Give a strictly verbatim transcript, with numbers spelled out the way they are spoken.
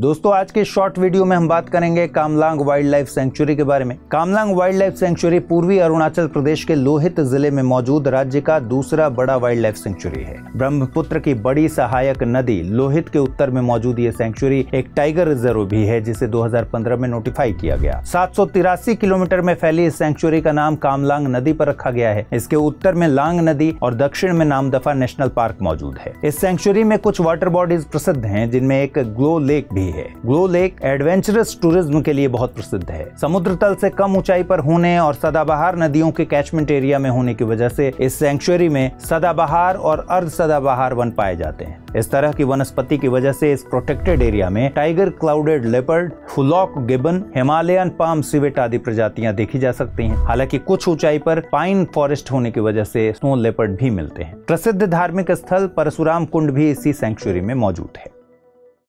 दोस्तों आज के शॉर्ट वीडियो में हम बात करेंगे कामलांग वाइल्डलाइफ सेंचुरी के बारे में। कामलांग वाइल्डलाइफ सेंचुरी पूर्वी अरुणाचल प्रदेश के लोहित जिले में मौजूद राज्य का दूसरा बड़ा वाइल्डलाइफ सेंचुरी है। ब्रह्मपुत्र की बड़ी सहायक नदी लोहित के उत्तर में मौजूद ये सेंचुरी एक टाइगर रिजर्व भी है, जिसे दो हज़ार पंद्रह में नोटिफाई किया गया। सात सौ तिरासी किलोमीटर में फैली इस सेंचुरी का नाम कामलांग नदी पर रखा गया है। इसके उत्तर में लांग नदी और दक्षिण में नामदफा नेशनल पार्क मौजूद है। इस सेंचुरी में कुछ वाटर बॉडीज प्रसिद्ध है, जिनमें एक ग्लो लेक भी है। ग्लो लेक एडवेंचरस टूरिज्म के लिए बहुत प्रसिद्ध है। समुद्र तल से कम ऊंचाई पर होने और सदाबहार नदियों के कैचमेंट एरिया में होने की वजह से इस सेंचुरी में सदाबहार और अर्ध सदाबहार वन पाए जाते हैं। इस तरह की वनस्पति की वजह से इस प्रोटेक्टेड एरिया में tiger, clouded leopard, hoolock gibbon, Himalayan palm civet आदि प्रजातियां देखी जा सकती हैं। हालांकि कुछ ऊंचाई पर पाइन फॉरेस्ट होने की वजह से स्नो लेपर्ड भी मिलते हैं। प्रसिद्ध धार्मिक स्थल परशुराम कुंड भी इसी सेंचुरी में मौजूद है।